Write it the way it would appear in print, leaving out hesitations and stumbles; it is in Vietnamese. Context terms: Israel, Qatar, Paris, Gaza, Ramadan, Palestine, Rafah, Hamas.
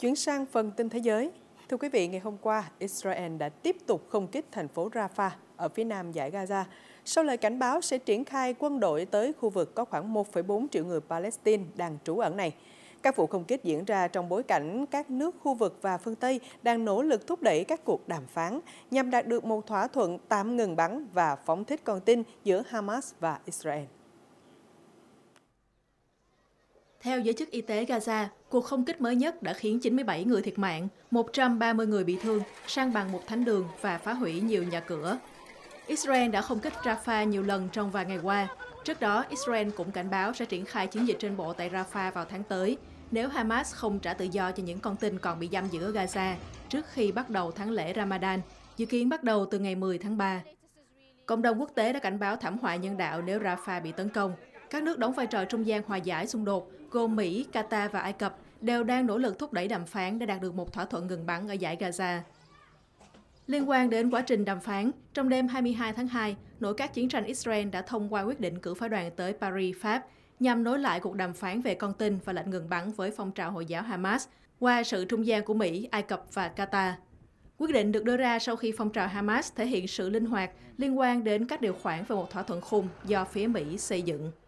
Chuyển sang phần tin thế giới. Thưa quý vị, ngày hôm qua, Israel đã tiếp tục không kích thành phố Rafah ở phía nam dải Gaza, sau lời cảnh báo sẽ triển khai quân đội tới khu vực có khoảng 1,4 triệu người Palestine đang trú ẩn này. Các vụ không kích diễn ra trong bối cảnh các nước khu vực và phương Tây đang nỗ lực thúc đẩy các cuộc đàm phán nhằm đạt được một thỏa thuận tạm ngừng bắn và phóng thích con tin giữa Hamas và Israel. Theo giới chức y tế Gaza, cuộc không kích mới nhất đã khiến 97 người thiệt mạng, 130 người bị thương, san bằng một thánh đường và phá hủy nhiều nhà cửa. Israel đã không kích Rafah nhiều lần trong vài ngày qua. Trước đó, Israel cũng cảnh báo sẽ triển khai chiến dịch trên bộ tại Rafah vào tháng tới, nếu Hamas không trả tự do cho những con tin còn bị giam giữ ở Gaza trước khi bắt đầu tháng lễ Ramadan, dự kiến bắt đầu từ ngày 10 tháng 3. Cộng đồng quốc tế đã cảnh báo thảm họa nhân đạo nếu Rafah bị tấn công. Các nước đóng vai trò trung gian hòa giải xung đột, gồm Mỹ, Qatar và Ai Cập, đều đang nỗ lực thúc đẩy đàm phán để đạt được một thỏa thuận ngừng bắn ở dải Gaza. Liên quan đến quá trình đàm phán, trong đêm 22 tháng 2, nội các chiến tranh Israel đã thông qua quyết định cử phái đoàn tới Paris, Pháp, nhằm nối lại cuộc đàm phán về con tin và lệnh ngừng bắn với phong trào Hồi giáo Hamas qua sự trung gian của Mỹ, Ai Cập và Qatar. Quyết định được đưa ra sau khi phong trào Hamas thể hiện sự linh hoạt liên quan đến các điều khoản về một thỏa thuận khung do phía Mỹ xây dựng.